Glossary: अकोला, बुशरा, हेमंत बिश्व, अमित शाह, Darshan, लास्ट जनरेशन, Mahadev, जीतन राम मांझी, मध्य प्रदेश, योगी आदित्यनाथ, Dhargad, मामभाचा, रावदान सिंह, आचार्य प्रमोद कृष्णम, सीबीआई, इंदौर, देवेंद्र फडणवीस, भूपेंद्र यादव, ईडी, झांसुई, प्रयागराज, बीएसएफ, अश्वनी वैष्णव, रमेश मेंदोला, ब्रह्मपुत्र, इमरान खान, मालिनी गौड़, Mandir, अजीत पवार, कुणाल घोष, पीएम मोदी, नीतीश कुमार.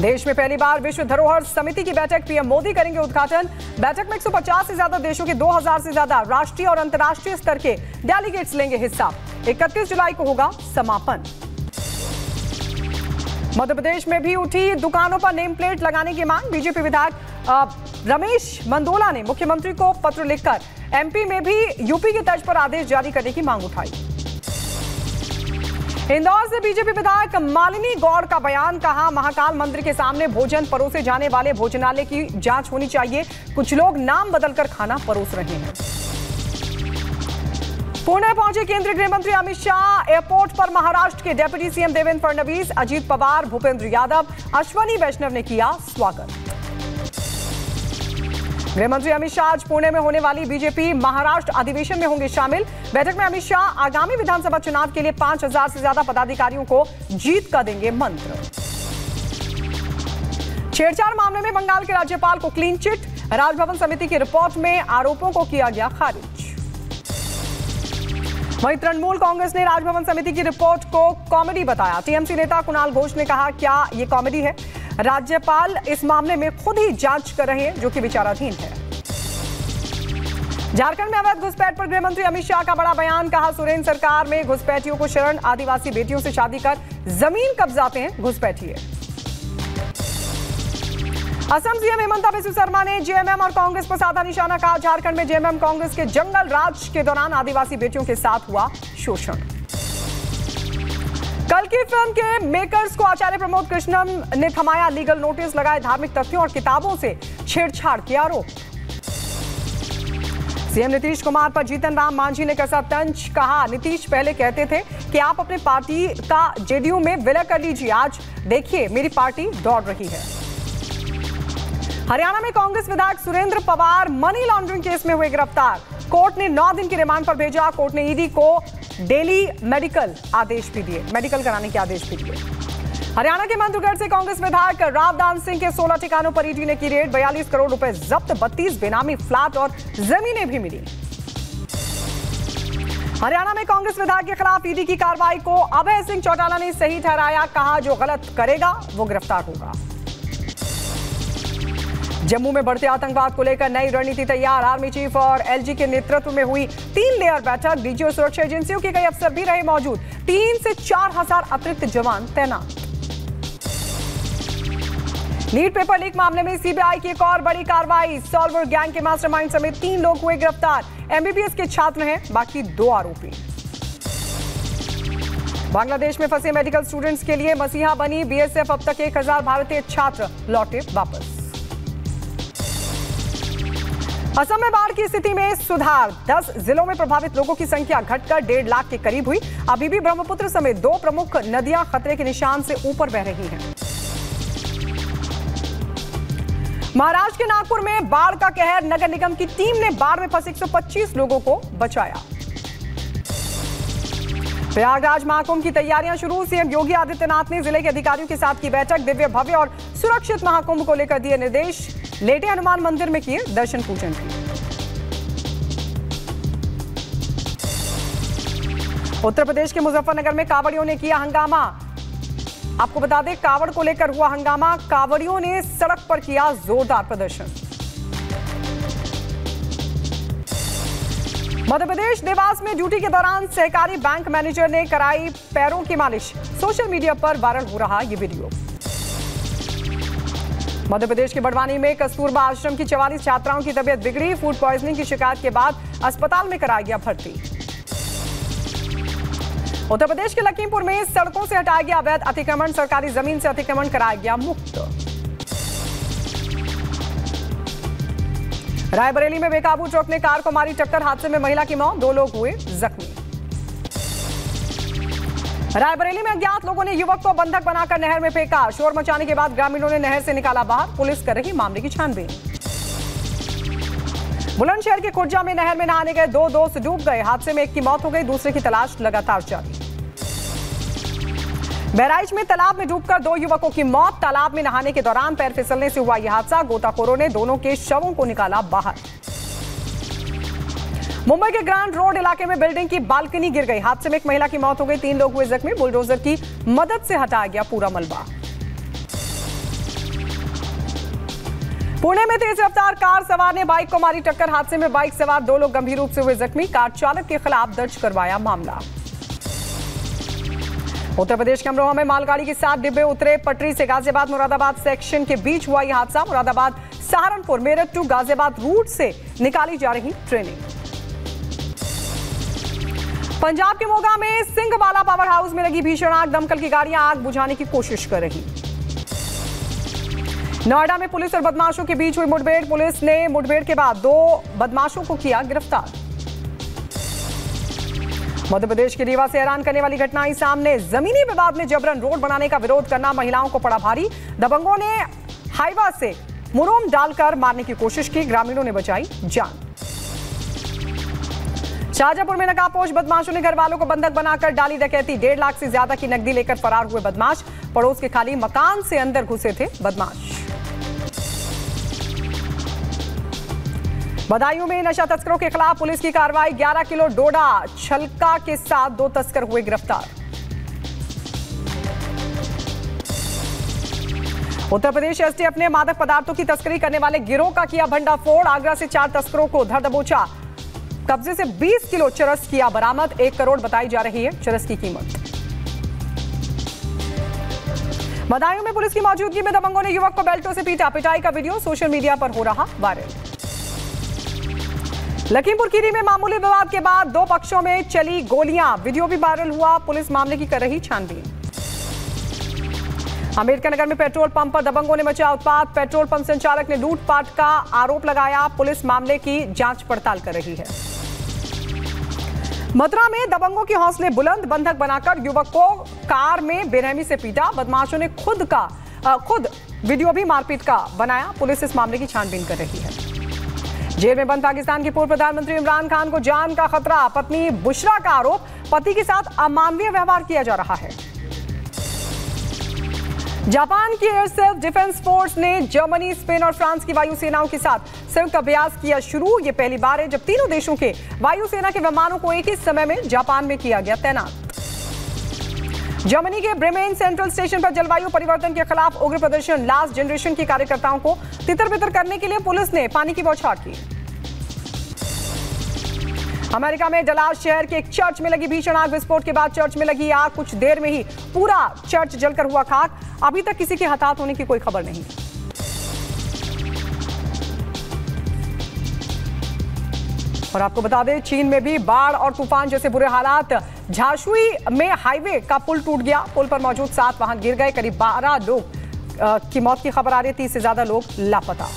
देश में पहली बार विश्व धरोहर समिति की बैठक, पीएम मोदी करेंगे उद्घाटन। बैठक में 150 से ज्यादा देशों के 2000 से ज्यादा राष्ट्रीय और अंतर्राष्ट्रीय स्तर के डेलीगेट्स लेंगे हिस्सा। 31 जुलाई को होगा समापन। मध्य प्रदेश में भी उठी दुकानों पर नेम प्लेट लगाने की मांग। बीजेपी विधायक रमेश मेंदोला ने मुख्यमंत्री को पत्र लिखकर एमपी में भी यूपी की तर्ज पर आदेश जारी करने की मांग उठाई। इंदौर से बीजेपी विधायक मालिनी गौड़ का बयान, कहा महाकाल मंदिर के सामने भोजन परोसे जाने वाले भोजनालय की जांच होनी चाहिए, कुछ लोग नाम बदलकर खाना परोस रहे हैं। पुणे पहुंचे केंद्रीय गृह मंत्री अमित शाह। एयरपोर्ट पर महाराष्ट्र के डिप्टी सीएम देवेंद्र फडणवीस, अजीत पवार, भूपेंद्र यादव, अश्वनी वैष्णव ने किया स्वागत। गृहमंत्री अमित शाह आज पुणे में होने वाली बीजेपी महाराष्ट्र अधिवेशन में होंगे शामिल। बैठक में अमित शाह आगामी विधानसभा चुनाव के लिए 5000 से ज्यादा पदाधिकारियों को जीत का देंगे मंत्र। छेड़छाड़ मामले में बंगाल के राज्यपाल को क्लीन चिट, राजभवन समिति की रिपोर्ट में आरोपों को किया गया खारिज। वहीं तृणमूल कांग्रेस ने राजभवन समिति की रिपोर्ट को कॉमेडी बताया। टीएमसी नेता कुणाल घोष ने कहा, क्या ये कॉमेडी है? राज्यपाल इस मामले में खुद ही जांच कर रहे हैं, जो कि विचाराधीन है। झारखंड में अवैध घुसपैठ पर गृहमंत्री अमित शाह का बड़ा बयान, कहा सोरेन सरकार में घुसपैठियों को शरण, आदिवासी बेटियों से शादी कर जमीन कब्जाते हैं घुसपैठिए। असम सीएम हेमंत बिश्व शर्मा ने जेएमएम और कांग्रेस पर साधा निशाना, कहा झारखंड में जेएमएम कांग्रेस के जंगल राज के दौरान आदिवासी बेटियों के साथ हुआ शोषण। कल की फिल्म के मेकर्स को आचार्य प्रमोद कृष्णम ने थमाया, लीगल नोटिस लगाए, धार्मिक तथ्यों और किताबों से छेड़छाड़ के आरोप। सीएम नीतीश कुमार पर जीतन राम मांझी ने कसा तंज, कहा नीतीश पहले कहते थे कि आप अपनी पार्टी का जेडीयू में विलय कर लीजिए, आज देखिए मेरी पार्टी दौड़ रही है। हरियाणा में कांग्रेस विधायक Surendra Pawar money laundering case में हुए गिरफ्तार, कोर्ट ने 9 दिन की रिमांड पर भेजा। कोर्ट ने ईडी को डेली मेडिकल कराने के आदेश भी दिए। हरियाणा के मंदूगढ़ से कांग्रेस विधायक रावदान सिंह के 16 ठिकानों पर ईडी ने की रेड, 42 करोड़ रुपए जब्त, 32 बेनामी फ्लैट और जमीनें भी मिली। हरियाणा में कांग्रेस विधायक के खिलाफ ईडी की कार्रवाई को अभय सिंह चौटाला ने सही ठहराया, कहा जो गलत करेगा वो गिरफ्तार होगा। जम्मू में बढ़ते आतंकवाद को लेकर नई रणनीति तैयार, आर्मी चीफ और एलजी के नेतृत्व में हुई 3 लेयर बैठक। डीजी और सुरक्षा एजेंसियों के कई अफसर भी रहे मौजूद, 3 से 4000 अतिरिक्त जवान तैनात। नीट पेपर लीक मामले में सीबीआई की एक और बड़ी कार्रवाई, सॉल्वर गैंग के मास्टरमाइंड समेत 3 लोग हुए गिरफ्तार, एमबीबीएस के छात्र हैं बाकी 2 आरोपी। बांग्लादेश में फंसे मेडिकल स्टूडेंट्स के लिए मसीहा बनी बीएसएफ, अब तक 1000 भारतीय छात्र लौटे वापस। असम में बाढ़ की स्थिति में सुधार, 10 जिलों में प्रभावित लोगों की संख्या घटकर 1.5 लाख के करीब हुई। अभी भी ब्रह्मपुत्र समेत 2 प्रमुख नदियां खतरे के निशान से ऊपर बह रही हैं। महाराष्ट्र के नागपुर में बाढ़ का कहर, नगर निगम की टीम ने बाढ़ में फंसे 125 लोगों को बचाया। प्रयागराज महाकुंभ की तैयारियां शुरू, सीएम योगी आदित्यनाथ ने जिले के अधिकारियों के साथ की बैठक, दिव्य, भव्य और सुरक्षित महाकुंभ को लेकर दिए निर्देश, लेटे हनुमान मंदिर में किए दर्शन पूजन भी। उत्तर प्रदेश के मुजफ्फरनगर में कांवड़ियों ने किया हंगामा। आपको बता दें कांवड़ को लेकर हुआ हंगामा, कांवड़ियों ने सड़क पर किया जोरदार प्रदर्शन। मध्य प्रदेश देवास में ड्यूटी के दौरान सहकारी बैंक मैनेजर ने कराई पैरों की मालिश, सोशल मीडिया पर वायरल हो रहा ये वीडियो। मध्य प्रदेश के बड़वानी में कस्तूरबा आश्रम की 44 छात्राओं की तबीयत बिगड़ी, फूड पॉइजनिंग की शिकायत के बाद अस्पताल में कराया गया भर्ती। उत्तर प्रदेश के लखीमपुर में सड़कों से हटाया गया अवैध अतिक्रमण, सरकारी जमीन से अतिक्रमण कराया गया मुक्त। रायबरेली में बेकाबू ट्रक ने कार को मारी टक्कर, हादसे में महिला की मौत, 2 लोग हुए जख्मी। रायबरेली में अज्ञात लोगों ने युवक को बंधक बनाकर नहर में फेंका, शोर मचाने के बाद ग्रामीणों ने नहर से निकाला बाहर, पुलिस कर रही मामले की छानबीन। बुलंदशहर के खुर्जा में नहर में नहाने गए 2 दोस्त डूब गए, हादसे में एक की मौत हो गई, दूसरे की तलाश लगातार जारी। बहराइच में तालाब में डूबकर 2 युवकों की मौत, तालाब में नहाने के दौरान पैर फिसलने से हुआ यह हादसा, गोताखोरों ने दोनों के शवों को निकाला बाहर। मुंबई के ग्रांड रोड इलाके में बिल्डिंग की बालकनी गिर गई, हादसे में एक महिला की मौत हो गई, 3 लोग हुए जख्मी, बुलडोजर की मदद से हटाया गया पूरा मलबा। पुणे में तेज रफ्तार कार सवार ने बाइक को मारी टक्कर। हादसे में बाइक सवार दो लोग गंभीर रूप से हुए जख्मी। कार चालक के खिलाफ दर्ज करवाया मामला। उत्तर प्रदेश के अमरोहा में मालगाड़ी के 7 डिब्बे उतरे पटरी से। गाजियाबाद मुरादाबाद सेक्शन के बीच हुआ यह हादसा। मुरादाबाद सहारनपुर मेरठ टू गाजियाबाद रूट से निकाली जा रही ट्रेनें। पंजाब के मोगा में सिंघवाला पावर हाउस में लगी भीषण आग। दमकल की गाड़ियां आग बुझाने की कोशिश कर रही। नोएडा में पुलिस और बदमाशों के बीच हुई मुठभेड़। पुलिस ने मुठभेड़ के बाद 2 बदमाशों को किया गिरफ्तार। मध्य प्रदेश के रीवा से हैरान करने वाली घटना आई सामने। जमीनी विवाद में जबरन रोड बनाने का विरोध करना महिलाओं को पड़ा भारी। दबंगों ने हाईवा से मुरूम डालकर मारने की कोशिश की। ग्रामीणों ने बचाई जान। शाहजहांपुर में नकाबपोश बदमाशों ने घर वालों को बंधक बनाकर डाली डकैती। 1.5 लाख से ज्यादा की नकदी लेकर फरार हुए बदमाश। पड़ोस के खाली मकान से अंदर घुसे थे बदमाश। बदायूं में नशा तस्करों के खिलाफ पुलिस की कार्रवाई। 11 किलो डोडा छलका के साथ 2 तस्कर हुए गिरफ्तार। उत्तर प्रदेश एसटीएफ ने मादक पदार्थों की तस्करी करने वाले गिरोह का किया भंडाफोड़। आगरा से 4 तस्करों को धर दबोचा। कब्जे से 20 किलो चरस किया बरामद। 1 करोड़ बताई जा रही है चरस की कीमत। बदायूं में पुलिस की मौजूदगी में दबंगों ने युवक को बेल्टों से पीटा। पिटाई का वीडियो सोशल मीडिया पर हो रहा वायरल। लखीमपुर खीरी में मामूली विवाद के बाद 2 पक्षों में चली गोलियां। वीडियो भी वायरल हुआ। पुलिस मामले की कर रही छानबीन। अम्बेडकर नगर में पेट्रोल पंप पर दबंगों ने मचा उत्पात। पेट्रोल पंप संचालक ने लूटपाट का आरोप लगाया। पुलिस मामले की जांच पड़ताल कर रही है। मथुरा में दबंगों की हौसले बुलंद। बंधक बनाकर युवक को कार में बेरहमी से पीटा। बदमाशों ने खुद वीडियो भी मारपीट का बनाया। पुलिस इस मामले की छानबीन कर रही है। जेल में बंद पाकिस्तान के पूर्व प्रधानमंत्री इमरान खान को जान का खतरा। पत्नी बुशरा का आरोप, पति के साथ अमानवीय व्यवहार किया जा रहा है। जापान की एयर सेल्फ डिफेंस फोर्स ने जर्मनी, स्पेन और फ्रांस की वायुसेनाओं के साथ संयुक्त अभ्यास किया शुरू। ये पहली बार है जब तीनों देशों के वायुसेना के विमानों को एक ही समय में जापान में किया गया तैनात। जर्मनी के ब्रेमेन सेंट्रल स्टेशन पर जलवायु परिवर्तन के खिलाफ उग्र प्रदर्शन। लास्ट जनरेशन के कार्यकर्ताओं को तितर-बितर करने के लिए पुलिस ने पानी की बौछार की। अमेरिका में डलास शहर के एक चर्च में लगी भीषण आग। विस्फोट के बाद चर्च में लगी आग। कुछ देर में ही पूरा चर्च जलकर हुआ खाक। अभी तक किसी के हताहत होने की कोई खबर नहीं। और आपको बता दें, चीन में भी बाढ़ और तूफान जैसे बुरे हालात। झांसुई में हाईवे का पुल टूट गया। पुल पर मौजूद 7 वाहन गिर गए। करीब 12 लोग की मौत की खबर आ रही है। 30 से ज्यादा लोग लापता।